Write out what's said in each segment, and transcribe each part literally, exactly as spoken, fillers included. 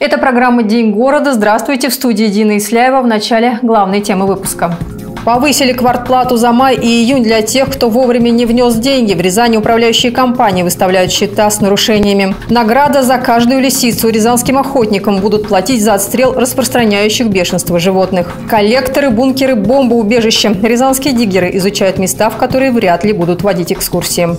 Это программа «День города». Здравствуйте. В студии Дина Исляева. В начале главной темы выпуска. Повысили квартплату за май и июнь для тех, кто вовремя не внес деньги. В Рязани управляющие компании выставляют счета с нарушениями. Награда за каждую лисицу рязанским охотникам будут платить за отстрел распространяющих бешенство животных. Коллекторы, бункеры, бомбоубежища. Рязанские диггеры изучают места, в которые вряд ли будут водить экскурсии.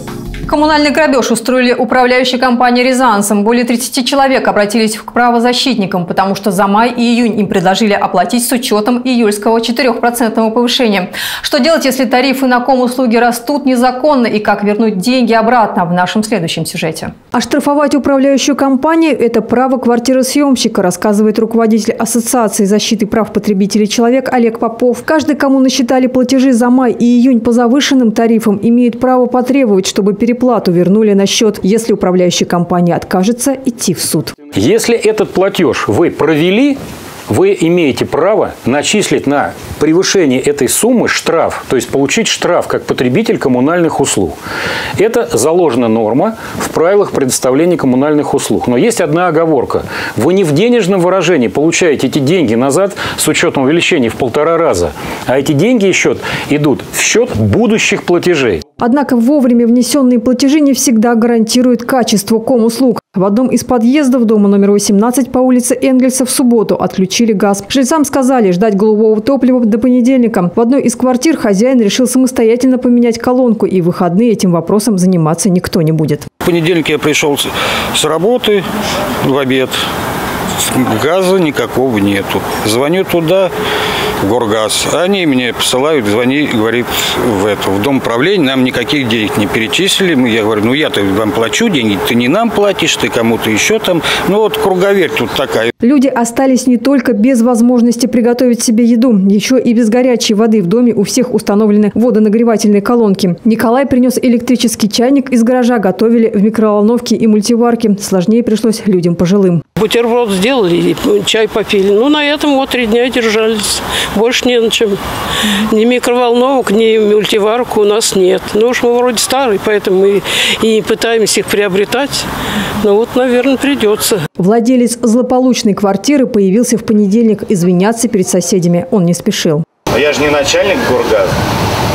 Коммунальный грабеж устроили управляющие компании рязанцам. Более тридцати человек обратились к правозащитникам, потому что за май и июнь им предложили оплатить с учетом июльского четырёхпроцентного повышения. Что делать, если тарифы на комуслуги растут незаконно, и как вернуть деньги обратно, в нашем следующем сюжете. Оштрафовать управляющую компанию – это право квартиросъемщика, рассказывает руководитель Ассоциации защиты прав потребителей человек Олег Попов. Каждый, кому насчитали платежи за май и июнь по завышенным тарифам, имеет право потребовать, чтобы переплатить. Плату вернули на счет, если управляющая компания откажется идти в суд. Если этот платеж вы провели, вы имеете право начислить на превышение этой суммы штраф, то есть получить штраф как потребитель коммунальных услуг. Это заложена норма в правилах предоставления коммунальных услуг. Но есть одна оговорка. Вы не в денежном выражении получаете эти деньги назад с учетом увеличения в полтора раза, а эти деньги еще идут в счет будущих платежей. Однако вовремя внесенные платежи не всегда гарантируют качество комуслуг. В одном из подъездов дома номер восемнадцать по улице Энгельса в субботу отключили газ. Жильцам сказали ждать голубого топлива до понедельника. В одной из квартир хозяин решил самостоятельно поменять колонку, и в выходные этим вопросом заниматься никто не будет. В понедельник я пришел с работы в обед. Газа никакого нету. Звоню туда, Горгаз. Они меня посылают, звони, говорит, в, это, в дом правления нам никаких денег не перечислили. Я говорю, ну я-то вам плачу деньги, ты не нам платишь, ты кому-то еще там. Ну вот круговерть тут такая. Люди остались не только без возможности приготовить себе еду, еще и без горячей воды. В доме у всех установлены водонагревательные колонки. Николай принес электрический чайник из гаража, готовили в микроволновке и мультиварке. Сложнее пришлось людям пожилым. Бутерброд сделали и чай попили. Ну на этом вот три дня держались. Больше не на чем. Ни микроволновок, ни мультиварок у нас нет. Ну уж мы вроде старые, поэтому мы и пытаемся их приобретать. Но вот, наверное, придется. Владелец злополучной квартиры появился в понедельник извиняться перед соседями. Он не спешил. А я же не начальник Горгаза.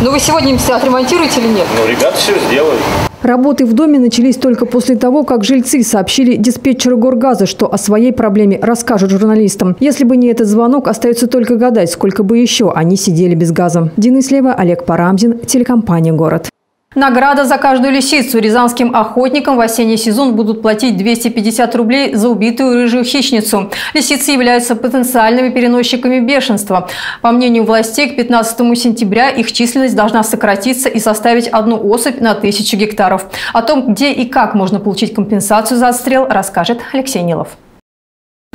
Ну вы сегодня все отремонтируете или нет? Ну ребята все сделают. Работы в доме начались только после того, как жильцы сообщили диспетчеру Горгаза, что о своей проблеме расскажут журналистам. Если бы не этот звонок, остается только гадать, сколько бы еще они сидели без газа. Дина Исляева, Олег Парамзин, телекомпания «Город». Награда за каждую лисицу рязанским охотникам в осенний сезон будут платить двести пятьдесят рублей за убитую рыжую хищницу. Лисицы являются потенциальными переносчиками бешенства. По мнению властей, к пятнадцатому сентября их численность должна сократиться и составить одну особь на тысячу гектаров. О том, где и как можно получить компенсацию за отстрел, расскажет Алексей Нилов.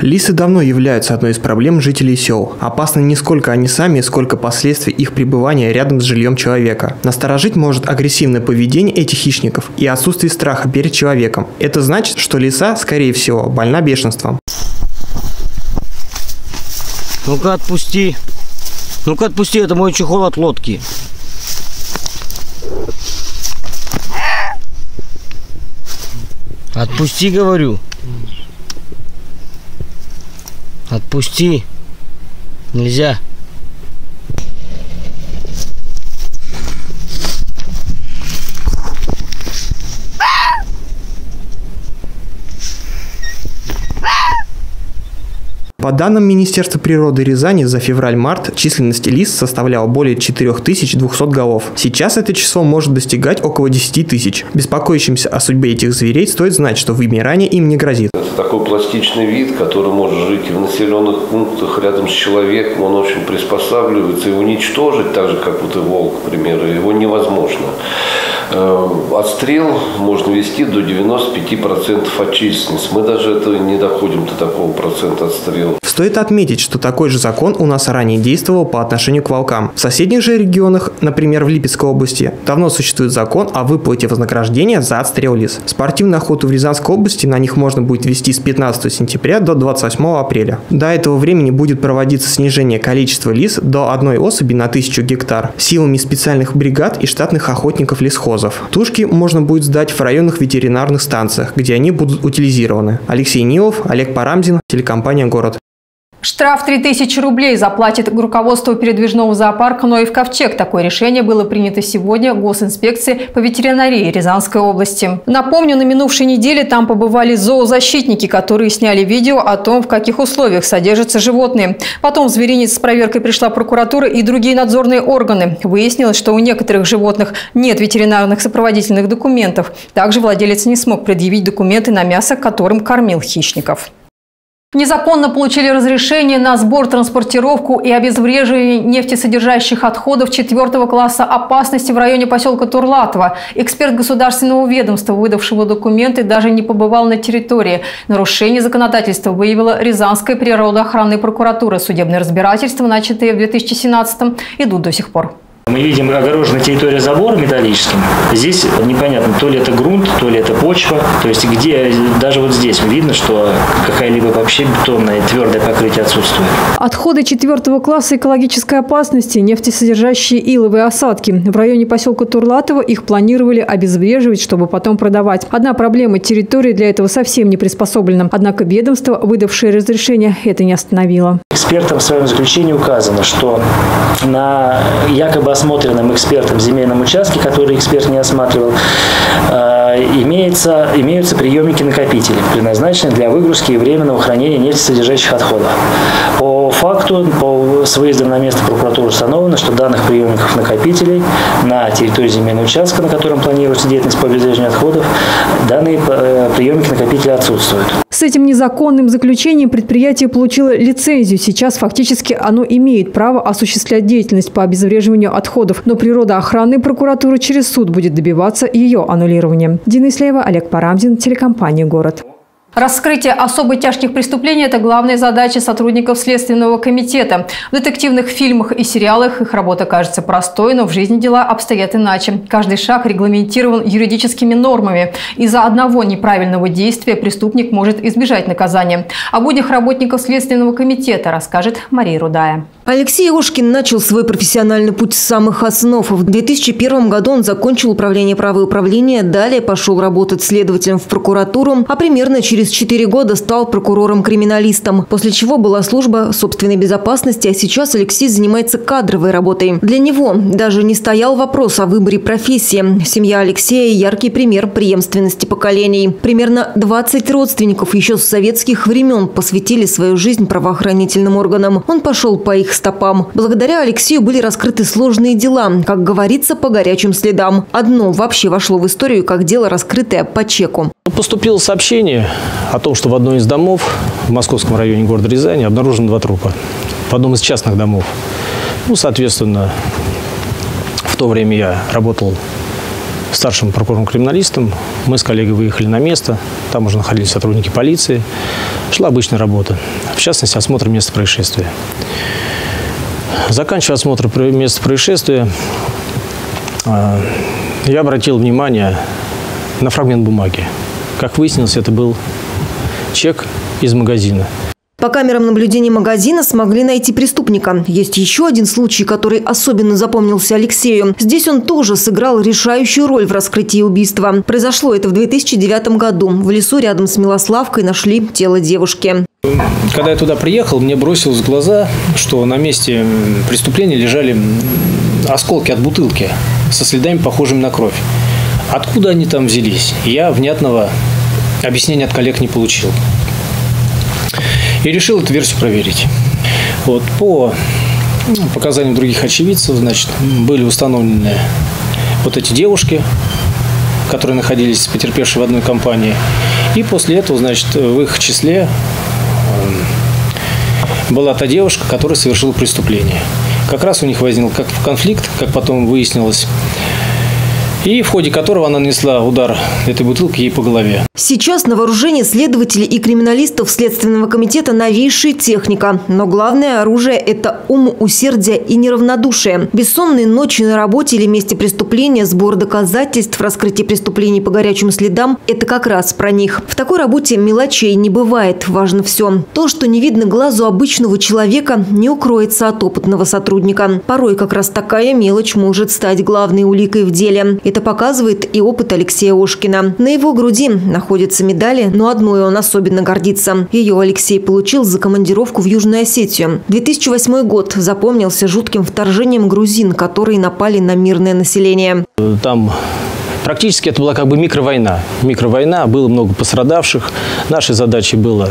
Лисы давно являются одной из проблем жителей сел. Опасны не сколько они сами, сколько последствия их пребывания рядом с жильем человека. Насторожить может агрессивное поведение этих хищников и отсутствие страха перед человеком. Это значит, что лиса, скорее всего, больна бешенством. Ну-ка отпусти. Ну-ка отпусти, это мой чехол от лодки. Отпусти, говорю. Отпусти. Нельзя. По данным Министерства природы Рязани, за февраль-март численность лис составляла более четырёх тысяч двухсот голов. Сейчас это число может достигать около десяти тысяч. Беспокоящимся о судьбе этих зверей стоит знать, что вымирание им не грозит. Это такой пластичный вид, который может жить и в населенных пунктах рядом с человеком. Он очень приспосабливается, и уничтожить, так же, как вот и волк, к примеру, его невозможно. Отстрел можно вести до девяноста пяти процентов от численности. Мы даже этого не доходим до такого процента отстрела. Стоит отметить, что такой же закон у нас ранее действовал по отношению к волкам. В соседних же регионах, например, в Липецкой области, давно существует закон о выплате вознаграждения за отстрел лис. Спортивную охоту в Рязанской области на них можно будет вести с пятнадцатого сентября до двадцать восьмого апреля. До этого времени будет проводиться снижение количества лис до одной особи на тысячу гектар силами специальных бригад и штатных охотников-лесхозов. Тушки можно будет сдать в районных ветеринарных станциях, где они будут утилизированы. Алексей Нилов, Олег Парамзин, телекомпания «Город». Штраф три тысячи рублей заплатит руководство передвижного зоопарка «Ноев Ковчег». Такое решение было принято сегодня Госинспекцией по ветеринарии Рязанской области. Напомню, на минувшей неделе там побывали зоозащитники, которые сняли видео о том, в каких условиях содержатся животные. Потом в зверинец с проверкой пришла прокуратура и другие надзорные органы. Выяснилось, что у некоторых животных нет ветеринарных сопроводительных документов. Также владелец не смог предъявить документы на мясо, которым кормил хищников. Незаконно получили разрешение на сбор, транспортировку и обезвреживание нефтесодержащих отходов четвертого класса опасности в районе поселка Турлатова. Эксперт государственного ведомства, выдавшего документы, даже не побывал на территории. Нарушение законодательства выявила Рязанская природоохранная прокуратура. Судебные разбирательства, начатые в две тысячи семнадцатом, идут до сих пор. Мы видим огороженная территория забора металлическим. Здесь непонятно, то ли это грунт, то ли это почва. То есть где, даже вот здесь видно, что какая-либо вообще бетонная, твердое покрытие отсутствует. Отходы четвертого класса экологической опасности, нефтесодержащие иловые осадки. В районе поселка Турлатова их планировали обезвреживать, чтобы потом продавать. Одна проблема – территория для этого совсем не приспособлена. Однако ведомство, выдавшее разрешение, это не остановило. Экспертам в своем заключении указано, что на якобы осмотренном экспертом земельном участке, который эксперт не осматривал, имеется, имеются приемники-накопители, предназначенные для выгрузки и временного хранения нефтесодержащих отходов. По факту, по, с выездом на место прокуратуры установлено, что данных приемников-накопителей на территории земельного участка, на котором планируется деятельность по обезвреживанию отходов, данные приемники-накопители отсутствуют. С этим незаконным заключением предприятие получило лицензию. Сейчас фактически оно имеет право осуществлять деятельность по обезвреживанию отходов, но природоохранная прокуратура через суд будет добиваться ее аннулирования. Дина Исляева, Олег Парамзин, телекомпания «Город». Раскрытие особо тяжких преступлений – это главная задача сотрудников Следственного комитета. В детективных фильмах и сериалах их работа кажется простой, но в жизни дела обстоят иначе. Каждый шаг регламентирован юридическими нормами. Из-за одного неправильного действия преступник может избежать наказания. О буднях работников Следственного комитета расскажет Мария Рудая. Алексей Ушкин начал свой профессиональный путь с самых основ. В две тысячи первом году он закончил управление права и управления, далее пошел работать следователем в прокуратуру, а примерно через четыре года стал прокурором-криминалистом, после чего была служба собственной безопасности, а сейчас Алексей занимается кадровой работой. Для него даже не стоял вопрос о выборе профессии. Семья Алексея – яркий пример преемственности поколений. Примерно двадцать родственников еще с советских времен посвятили свою жизнь правоохранительным органам. Он пошел по их стопам. Благодаря Алексею были раскрыты сложные дела, как говорится, по горячим следам. Одно вообще вошло в историю как дело, раскрытое по чеку. Поступило сообщение о том, что в одном из домов в московском районе города Рязани обнаружено два трупа в одном из частных домов. Ну, соответственно, в то время я работал старшим прокурором-криминалистом. Мы с коллегой выехали на место. Там уже находились сотрудники полиции. Шла обычная работа. В частности, осмотр места происшествия. Заканчивая осмотр места происшествия, я обратил внимание на фрагмент бумаги. Как выяснилось, это был чек из магазина. По камерам наблюдения магазина смогли найти преступника. Есть еще один случай, который особенно запомнился Алексею. Здесь он тоже сыграл решающую роль в раскрытии убийства. Произошло это в две тысячи девятом году. В лесу рядом с Милославкой нашли тело девушки. Когда я туда приехал, мне бросилось в глаза, что на месте преступления лежали осколки от бутылки со следами, похожими на кровь. Откуда они там взялись, я внятного объяснения от коллег не получил. И решил эту версию проверить. Вот, по показаниям других очевидцев, значит, были установлены вот эти девушки, которые находились с потерпевшей в одной компании. И после этого, значит, в их числе была та девушка, которая совершила преступление. Как раз у них возник конфликт, как потом выяснилось. и в ходе которого она нанесла удар этой бутылки ей по голове. Сейчас на вооружении следователей и криминалистов Следственного комитета новейшая техника. Но главное оружие – это ум, усердие и неравнодушие. Бессонные ночи на работе или месте преступления, сбор доказательств, раскрытие преступлений по горячим следам – это как раз про них. В такой работе мелочей не бывает. Важно все. То, что не видно глазу обычного человека, не укроется от опытного сотрудника. Порой как раз такая мелочь может стать главной уликой в деле. Это показывает и опыт Алексея Ушкина. На его груди находятся медали, но одной он особенно гордится. Ее Алексей получил за командировку в Южную Осетию. две тысячи восьмой год запомнился жутким вторжением грузин, которые напали на мирное население. Там практически это была как бы микровойна. Микровойна, было много пострадавших. Нашей задачей было,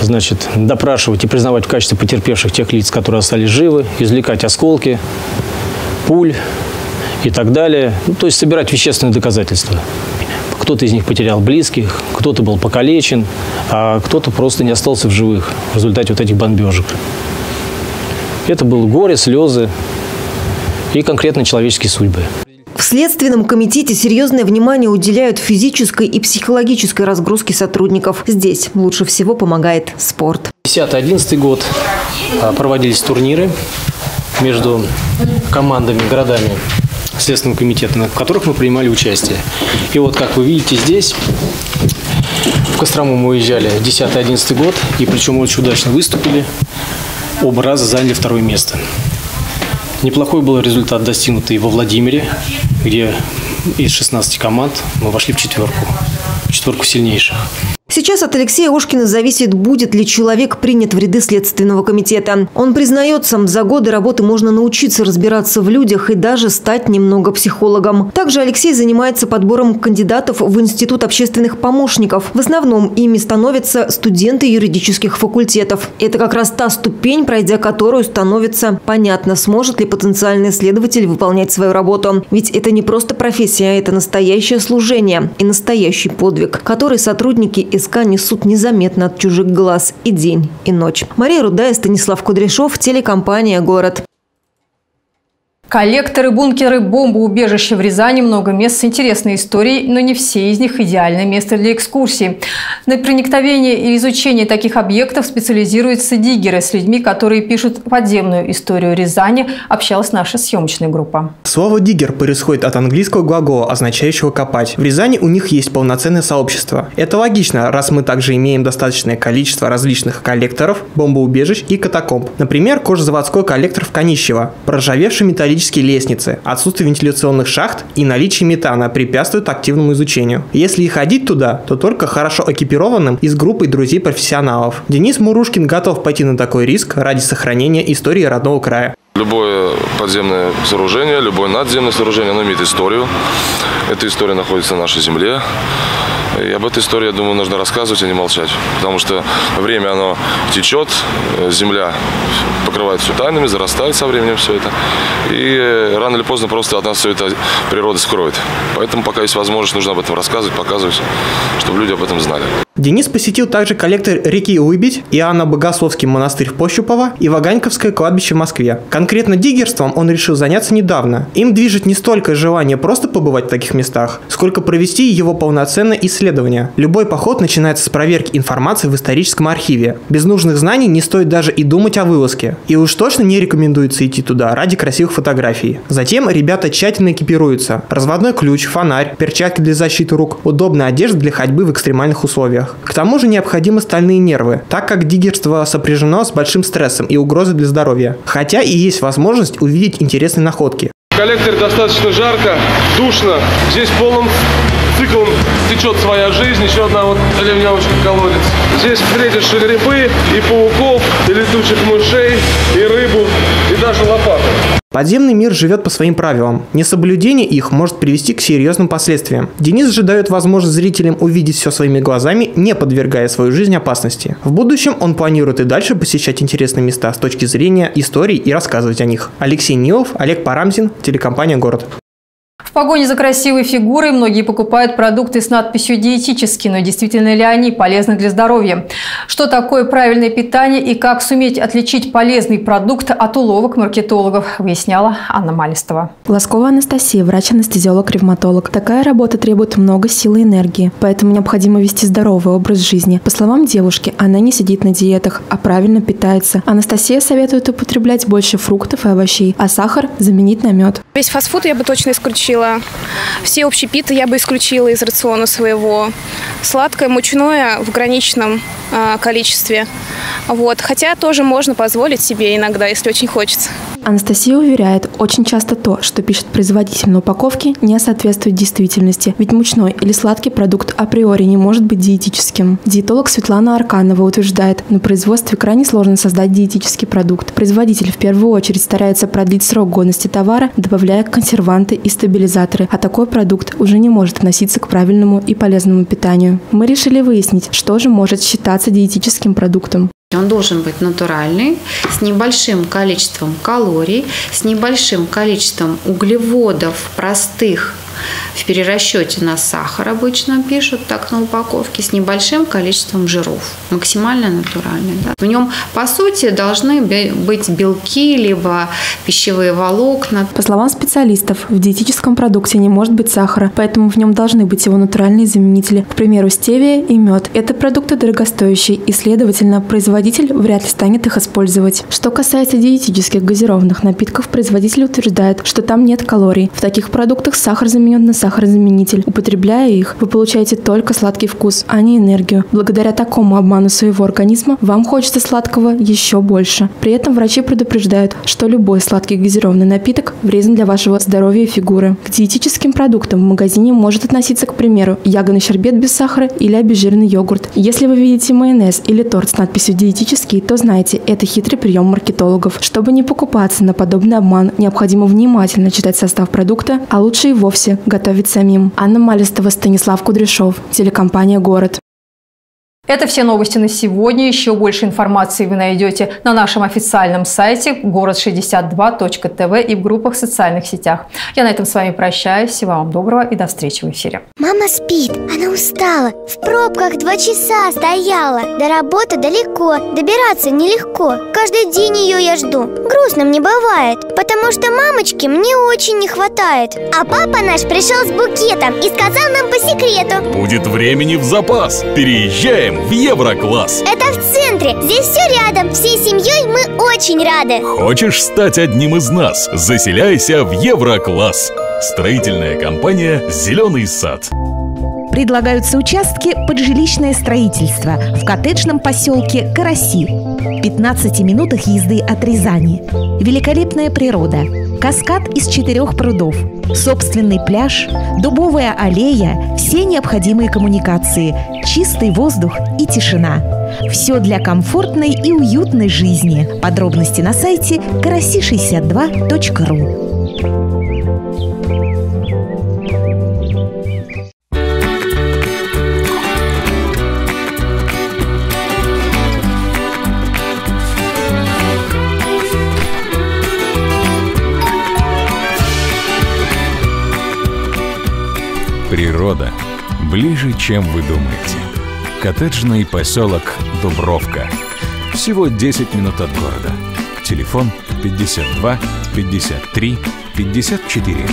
значит, допрашивать и признавать в качестве потерпевших тех лиц, которые остались живы, извлекать осколки, пуль и так далее. Ну, то есть собирать вещественные доказательства. Кто-то из них потерял близких, кто-то был покалечен, а кто-то просто не остался в живых в результате вот этих бомбежек. Это было горе, слезы и конкретно человеческие судьбы. В Следственном комитете серьезное внимание уделяют физической и психологической разгрузке сотрудников. Здесь лучше всего помогает спорт. две тысячи десятый-две тысячи одиннадцатый год проводились турниры между командами, городами Следственного комитета, на которых мы принимали участие. И вот, как вы видите здесь, в Кострому мы уезжали две тысячи десятый-две тысячи одиннадцатый год, и причем очень удачно выступили, оба раза заняли второе место. Неплохой был результат, достигнутый во Владимире, где из шестнадцати команд мы вошли в четверку, в четверку сильнейших. Сейчас от Алексея Ушкина зависит, будет ли человек принят в ряды Следственного комитета. Он признается, за годы работы можно научиться разбираться в людях и даже стать немного психологом. Также Алексей занимается подбором кандидатов в Институт общественных помощников. В основном ими становятся студенты юридических факультетов. Это как раз та ступень, пройдя которую становится понятно, сможет ли потенциальный следователь выполнять свою работу. Ведь это не просто профессия, это настоящее служение и настоящий подвиг, который сотрудники и несут незаметно от чужих глаз и день, и ночь. Мария Рудая, Станислав Кудряшов, телекомпания «Город». Коллекторы, бункеры, бомбоубежища в Рязани – много мест с интересной историей, но не все из них идеальное место для экскурсии. На проникновение и изучение таких объектов специализируются диггеры с людьми, которые пишут подземную историю Рязани, общалась наша съемочная группа. Слово «диггер» происходит от английского глагола, означающего «копать». В Рязани у них есть полноценное сообщество. Это логично, раз мы также имеем достаточное количество различных коллекторов, бомбоубежищ и катакомб. Например, кожзаводской коллектор в Конищево, проржавевший металлический лестницы, отсутствие вентиляционных шахт и наличие метана препятствуют активному изучению. Если и ходить туда, то только хорошо экипированным и с группой друзей-профессионалов. Денис Мурушкин готов пойти на такой риск ради сохранения истории родного края. Любое подземное сооружение, любое надземное сооружение, оно имеет историю. Эта история находится на нашей земле. И об этой истории, я думаю, нужно рассказывать, а не молчать. Потому что время, оно течет, земля покрывает все тайнами, зарастает со временем все это. И рано или поздно просто от нас все это природа скроет. Поэтому пока есть возможность, нужно об этом рассказывать, показывать, чтобы люди об этом знали. Денис посетил также коллектор реки Лыбедь, Иоанно-Богословский монастырь в Пощупово и Ваганьковское кладбище в Москве. Конкретно диггерством он решил заняться недавно. Им движет не столько желание просто побывать в таких местах, сколько провести его полноценное исследование. Любой поход начинается с проверки информации в историческом архиве. Без нужных знаний не стоит даже и думать о вылазке. И уж точно не рекомендуется идти туда ради красивых фотографий. Затем ребята тщательно экипируются. Разводной ключ, фонарь, перчатки для защиты рук, удобная одежда для ходьбы в экстремальных условиях. К тому же необходимы стальные нервы, так как диггерство сопряжено с большим стрессом и угрозой для здоровья. Хотя и есть возможность увидеть интересные находки. В коллекторе достаточно жарко, душно. Здесь полным циклом течет своя жизнь, еще одна вот ливневочка колодец. Здесь встретишь и грибы, и пауков, и летучих мышей, и рыбу, и даже лопату. Подземный мир живет по своим правилам. Несоблюдение их может привести к серьезным последствиям. Денис же дает возможность зрителям увидеть все своими глазами, не подвергая свою жизнь опасности. В будущем он планирует и дальше посещать интересные места с точки зрения истории и рассказывать о них. Алексей Нилов, Олег Парамзин, телекомпания «Город». В погоне за красивой фигурой многие покупают продукты с надписью «диетический», но действительно ли они полезны для здоровья? Что такое правильное питание и как суметь отличить полезный продукт от уловок маркетологов, выясняла Анна Малистова. Лоскова Анастасия, врач-анестезиолог-ревматолог. Такая работа требует много силы и энергии, поэтому необходимо вести здоровый образ жизни. По словам девушки, она не сидит на диетах, а правильно питается. Анастасия советует употреблять больше фруктов и овощей, а сахар заменить на мед. Весь фастфуд я бы точно исключила. Все общепиты я бы исключила из рациона своего. Сладкое, мучное в ограниченном э, количестве. Вот. Хотя тоже можно позволить себе иногда, если очень хочется. Анастасия уверяет, очень часто то, что пишет производитель на упаковке, не соответствует действительности. Ведь мучной или сладкий продукт априори не может быть диетическим. Диетолог Светлана Арканова утверждает, на производстве крайне сложно создать диетический продукт. Производитель в первую очередь старается продлить срок годности товара, добавляя консерванты и стабилизаторы, а такой продукт уже не может относиться к правильному и полезному питанию. Мы решили выяснить, что же может считаться диетическим продуктом. Он должен быть натуральный, с небольшим количеством калорий, с небольшим количеством углеводов простых, в перерасчете на сахар обычно пишут так на упаковке, с небольшим количеством жиров, максимально натуральный. Да. В нем, по сути, должны быть белки, либо пищевые волокна. По словам специалистов, в диетическом продукте не может быть сахара, поэтому в нем должны быть его натуральные заменители, к примеру, стевия и мед. Это продукты дорогостоящие, и, следовательно, производитель вряд ли станет их использовать. Что касается диетических газированных напитков, производитель утверждает, что там нет калорий. В таких продуктах сахар заменитель на сахарозаменитель. Употребляя их, вы получаете только сладкий вкус, а не энергию. Благодаря такому обману своего организма вам хочется сладкого еще больше. При этом врачи предупреждают, что любой сладкий газированный напиток вреден для вашего здоровья и фигуры. К диетическим продуктам в магазине может относиться, к примеру, ягодный щербет без сахара или обезжиренный йогурт. Если вы видите майонез или торт с надписью «диетический», то знайте, это хитрый прием маркетологов. Чтобы не покупаться на подобный обман, необходимо внимательно читать состав продукта, а лучше и вовсе готовить самим. Анна Малистова, Станислав Кудряшов, телекомпания «Город». Это все новости на сегодня. Еще больше информации вы найдете на нашем официальном сайте город шестьдесят два точка тэ вэ и в группах в социальных сетях. Я на этом с вами прощаюсь. Всего вам доброго и до встречи в эфире. Мама спит. Она устала. В пробках два часа стояла. До работы далеко. Добираться нелегко. Каждый день ее я жду. Грустным не бывает, потому что мамочки мне очень не хватает. А папа наш пришел с букетом и сказал нам по секрету: будет времени в запас. Переезжаем в Еврокласс. Это в центре, здесь все рядом. Всей семьей мы очень рады. Хочешь стать одним из нас? Заселяйся в Еврокласс. Строительная компания «Зеленый сад». Предлагаются участки под жилищное строительство в коттеджном поселке Караси, в пятнадцати минутах езды от Рязани. Великолепная природа. Каскад из четырех прудов, собственный пляж, дубовая аллея, все необходимые коммуникации, чистый воздух и тишина. Все для комфортной и уютной жизни. Подробности на сайте караси шестьдесят два точка ру. Природа ближе, чем вы думаете. Коттеджный поселок Дубровка. Всего десять минут от города. Телефон пятьдесят два пятьдесят три пятьдесят четыре.